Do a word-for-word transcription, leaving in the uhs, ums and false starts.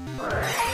All right.